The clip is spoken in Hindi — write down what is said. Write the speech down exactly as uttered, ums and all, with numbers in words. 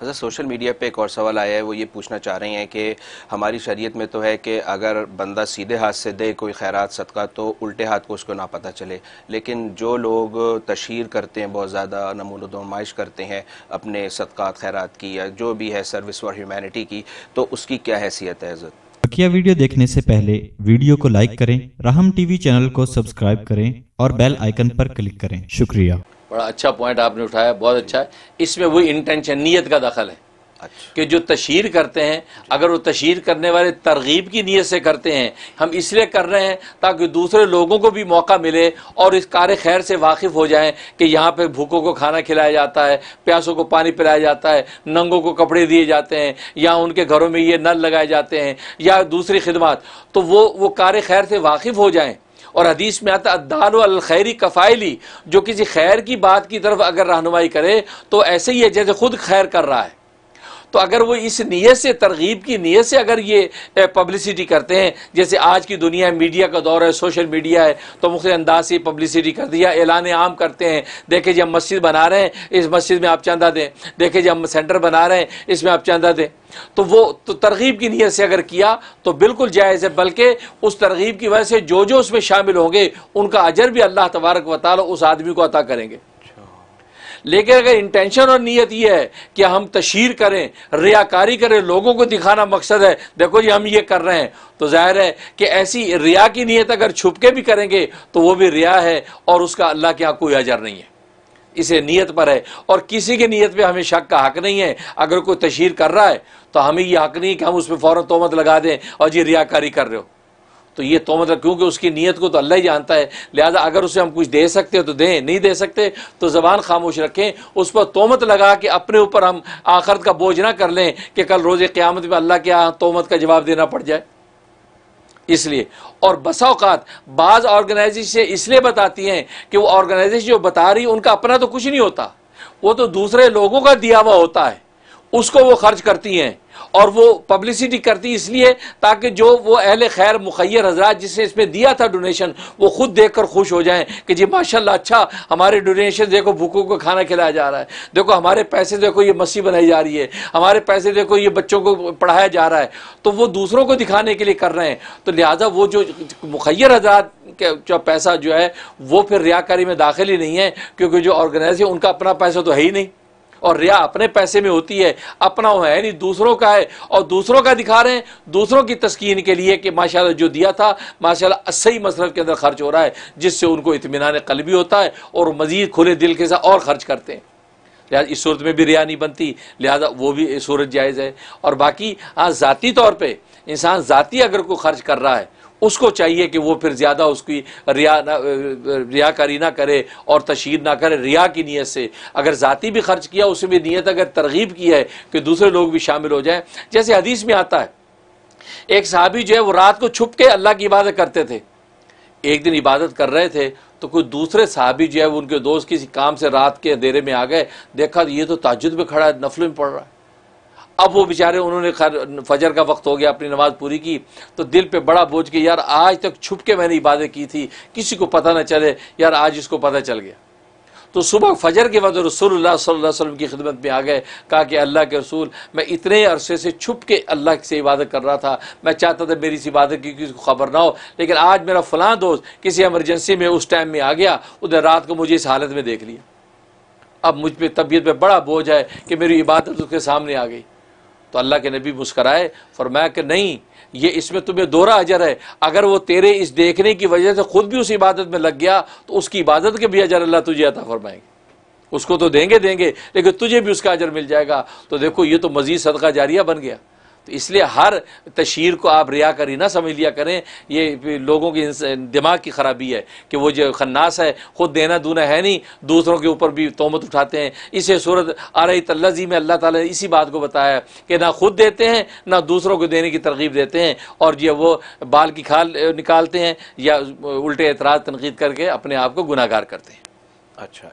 अच्छा, सोशल मीडिया पे एक और सवाल आया है, वो ये पूछना चाह रहे हैं कि हमारी शरीयत में तो है कि अगर बंदा सीधे हाथ से दे कोई खैरात सदका तो उल्टे हाथ को उसको ना पता चले, लेकिन जो लोग तशहीर करते हैं, बहुत ज़्यादा नमूनो नुमाइश करते हैं अपने सदक़ात खैरात की या जो भी है सर्विस फॉर ह्यूमैनिटी की, तो उसकी क्या हैसियत है? इज़्ज़त बकिया वीडियो देखने से पहले वीडियो को लाइक करें, राहम टीवी चैनल को सब्सक्राइब करें और बेल आइकन पर क्लिक करें। शुक्रिया। बड़ा अच्छा पॉइंट आपने उठाया, बहुत अच्छा है। इसमें वही इंटेंशन, नीयत का दखल है। अच्छा। कि जो तशहीर करते हैं, अगर वो तशहीर करने वाले तरगीब की नीयत से करते हैं, हम इसलिए कर रहे हैं ताकि दूसरे लोगों को भी मौका मिले और इस कार्य खैर से वाकिफ़ हो जाएं कि यहाँ पे भूखों को खाना खिलाया जाता है, प्यासों को पानी पिलाया जाता है, नंगों को कपड़े दिए जाते हैं, या उनके घरों में ये नल लगाए जाते हैं या दूसरी खिदमत, तो वो वो कार्य खैर से वाकिफ़ हो जाएँ। और हदीस में आता अद्दालु अल खैरी कफाइली, जो किसी खैर की बात की तरफ अगर रहनुमाई करे तो ऐसे ही है जैसे खुद खैर कर रहा है। तो अगर वो इस नीयत से, तरगीब की नीयत से अगर ये पब्लिसिटी करते हैं, जैसे आज की दुनिया है, मीडिया का दौर है, सोशल मीडिया है, तो मुख्तलिफ अंदाज से पब्लिसिटी कर दिया, ऐलान आम करते हैं, देखे जी हम मस्जिद बना रहे हैं, इस मस्जिद में आप चंदा दें, देखे जी हम सेंटर बना रहे हैं, इसमें आप चंदा दें, तो वो तो तरगीब की नीयत से अगर किया तो बिल्कुल जायज़ है। बल्कि उस तरगीब की वजह से जो जो उसमें शामिल होंगे उनका अजर भी अल्लाह तबारक व तआला उस आदमी को अता करेंगे। लेकिन अगर इंटेंशन और नीयत ये है कि हम तशहीर करें, रियाकारी करें, लोगों को दिखाना मकसद है, देखो जी हम ये कर रहे हैं, तो जाहिर है कि ऐसी रिया की नीयत अगर छुप के भी करेंगे तो वो भी रिया है और उसका अल्लाह के यहाँ कोई अजर नहीं है। इसे नीयत पर है और किसी की नीयत पे हमें शक का हक नहीं है। अगर कोई तशहीर कर रहा है तो हमें यह हक नहीं कि हम उस पर फ़ौरन तोहमत लगा दें और जी रियाकारी कर रहे हो, तो ये तो मतलब, क्योंकि उसकी नीयत को तो अल्लाह ही जानता है। लिहाजा अगर उसे हम कुछ दे सकते हो तो दें, नहीं दे सकते तो ज़बान खामोश रखें, उस पर तोहमत लगा के अपने ऊपर हम आखिरत का बोझ ना कर लें कि कल रोज़े क़यामत में अल्लाह के यहाँ तोहमत का जवाब देना पड़ जाए। इसलिए और बसा औकात बाज़ ऑर्गेनाइजेशन इसलिए बताती हैं कि वो ऑर्गेनाइजेशन जो बता रही उनका अपना तो कुछ नहीं होता, वो तो दूसरे लोगों का दिया हुआ होता है, उसको वो खर्च करती हैं और वो पब्लिसिटी करती इसलिए ताकि जो वो अहले खैर मुखय्यर हजरात जिसने इसमें दिया था डोनेशन, वो खुद देखकर खुश हो जाएं कि जी माशाल्लाह, अच्छा हमारे डोनेशन देखो, भूखों को खाना खिलाया जा रहा है, देखो हमारे पैसे, देखो ये मस्जिद बनाई जा रही है, हमारे पैसे देखो ये बच्चों को पढ़ाया जा रहा है, तो वो दूसरों को दिखाने के लिए कर रहे हैं। तो लिहाजा वो जो मुखय्यर हजरात का पैसा जो है वो फिर रियाकारी में दाखिल ही नहीं है, क्योंकि जो ऑर्गेनाइजेशन उनका अपना पैसा तो है ही नहीं और रिया अपने पैसे में होती है, अपना हो है नहीं, दूसरों का है और दूसरों का दिखा रहे हैं दूसरों की तस्कीन के लिए कि माशाल्लाह जो दिया था माशाल्लाह सही मसरफ के अंदर खर्च हो रहा है, जिससे उनको इत्मीनान कल्बी होता है और मजीद खुले दिल के साथ और खर्च करते हैं। लिहाजा इस सूरत में भी रिया नहीं बनती, लिहाजा वो भी सूरत जायज़ है। और बाकी हाँ, ज़ाती तौर पर इंसान ज़ाती अगर कोई खर्च कर रहा है उसको चाहिए कि वो फिर ज़्यादा उसकी रिया ना रियाकारी ना करे और तशहीर ना करे रिया की नीयत से। अगर ज़ाती भी खर्च किया, उसमें भी नीयत अगर तरगीब की है कि दूसरे लोग भी शामिल हो जाएं, जैसे हदीस में आता है एक सहाबी जो है वो रात को छुप के अल्लाह की इबादत करते थे। एक दिन इबादत कर रहे थे तो कोई दूसरे सहाबी जो है वो उनके दोस्त किसी काम से रात के अंधेरे में आ गए, देखा ये तो तहज्जुद में खड़ा है, नफलों में पढ़ रहा है। अब वो बेचारे उन्होंने खैर फजर का वक्त हो गया, अपनी नमाज पूरी की, तो दिल पे बड़ा बोझ कि यार आज तक छुप के मैंने इबादत की थी, किसी को पता ना चले, यार आज इसको पता चल गया। तो सुबह फजर के बाद रसूलुल्लाह सल्लल्लाहु अलैहि वसल्लम की खिदमत में आ गए, कहा कि अल्लाह के रसूल, मैं इतने अरसे से छुप के अल्लाह से इबादत कर रहा था, मैं चाहता था मेरी इस इबादत की किसी को खबर ना हो, लेकिन आज मेरा फलां दोस्त किसी एमरजेंसी में उस टाइम में आ गया, उधर रात को मुझे इस हालत में देख लिया, अब मुझ पर तबीयत पर बड़ा बोझ है कि मेरी इबादत उसके सामने आ गई। तो अल्लाह के नबी मुस्कराए, फरमाया कि नहीं, ये इसमें तुम्हें दोहरा अजर है, अगर वो तेरे इस देखने की वजह से खुद भी उस इबादत में लग गया तो उसकी इबादत के भी अजर अल्लाह तुझे अता फरमाएंगे, उसको तो देंगे देंगे लेकिन तुझे भी उसका अजर मिल जाएगा। तो देखो ये तो मजीद सदका जारिया बन गया। तो इसलिए हर तशहीर को आप रियाकारी ना समझ लिया करें, ये लोगों की दिमाग की ख़राबी है कि वो जो खन्नास है ख़ुद देना दूना है नहीं, दूसरों के ऊपर भी तोहमत उठाते हैं। इसे सूरत आर-ए-तल्लज़ी में अल्लाह ताला ने इसी बात को बताया कि ना ख़ुद देते हैं ना दूसरों को देने की तरगीब देते हैं और ये वो बाल की खाल निकालते हैं या उल्टे एतराज़ तनकीद करके अपने आप को गुनाहगार करते हैं। अच्छा।